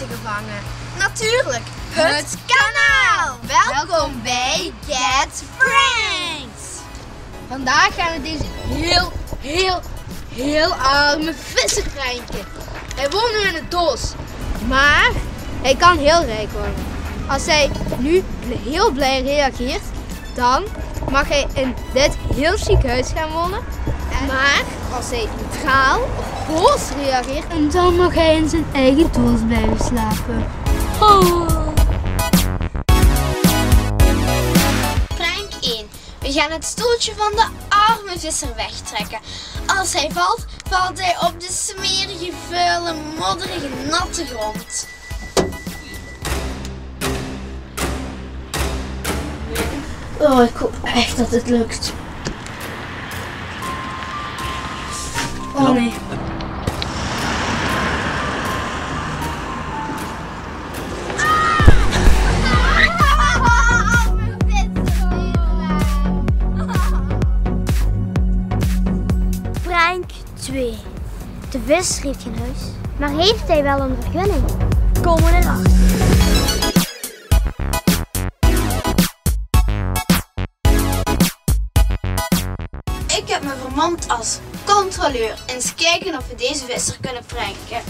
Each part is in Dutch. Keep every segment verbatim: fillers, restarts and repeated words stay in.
mensen gevangen. Natuurlijk, het, het kanaal! Welkom, Welkom bij Get Pranked! Vandaag gaan we deze heel, heel, heel arme vissen pranken. Hij woont nu in een doos, maar hij kan heel rijk worden. Als hij nu heel blij reageert, dan mag hij in dit heel chic huis gaan wonen. Maar als hij neutraal of boos reageert, en dan mag hij in zijn eigen doos blijven slapen. Oh. Prank één. We gaan het stoeltje van de arme visser wegtrekken. Als hij valt, valt hij op de smerige, vuile, modderige, natte grond. Oh, ik hoop echt dat het lukt. Oh nee. Prank twee. De vis heeft geen huis, maar heeft hij wel een vergunning? Komen erachter. Ik heb me vermomd als controleur. Eens kijken of we deze visser kunnen pranken.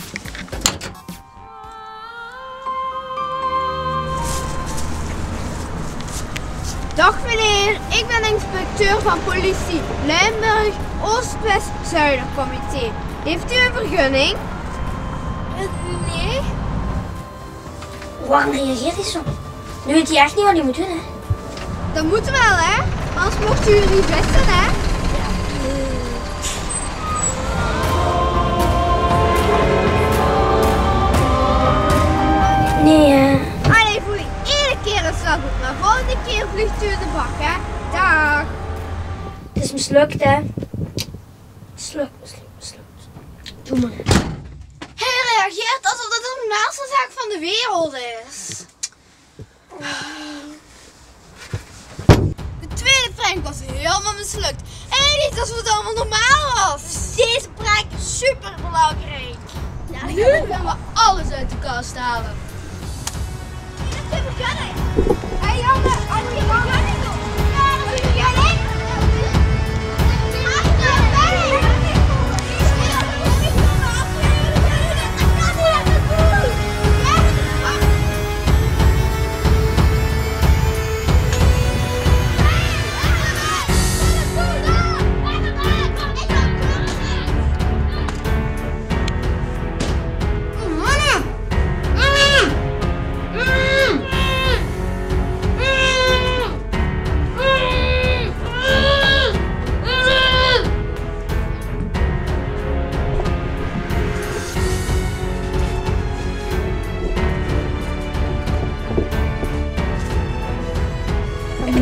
Dag meneer, ik ben inspecteur van politie Limburg Oost-West-Zuidercomité. Heeft u een vergunning? Nee. Waarom reageert hij zo? Nu weet hij echt niet wat hij moet doen, hè? Dat moet wel, hè? Anders mocht u er niet vissen, hè? Nee, hè? Allee, voel je iedere keer een slag op, maar volgende keer vliegt u in de bak, hè? Dag! Het is mislukt, hè? Mislukt, mislukt, mislukt. Doe maar. Hij reageert alsof dat de normaalste zaak van de wereld is. De tweede prank was helemaal mislukt. En niet alsof het allemaal normaal was. Deze prank is super belangrijk. Ja, nu gaan we alles uit de kast halen. Dat is de hey jongen, als je vergunning doet, dan is het vergunning.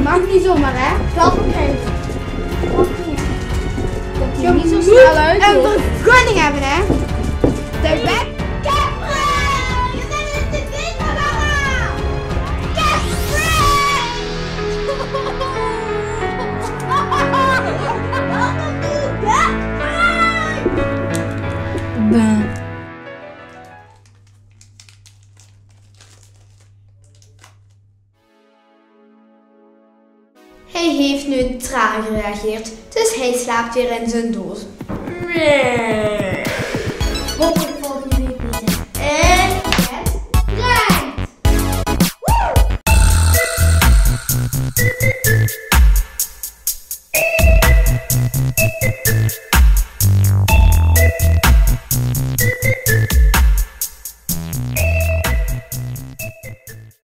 Mag niet zomaar, hè? Dat begrijp ik. Dat je niet zo snel uit. En we vergunning hebben, hè? De wet. Get Pranked! Je bent in de wind, mama! Get Pranked! Welkom bij Hij heeft nu traag gereageerd, dus hij slaapt weer in zijn doos. Nee.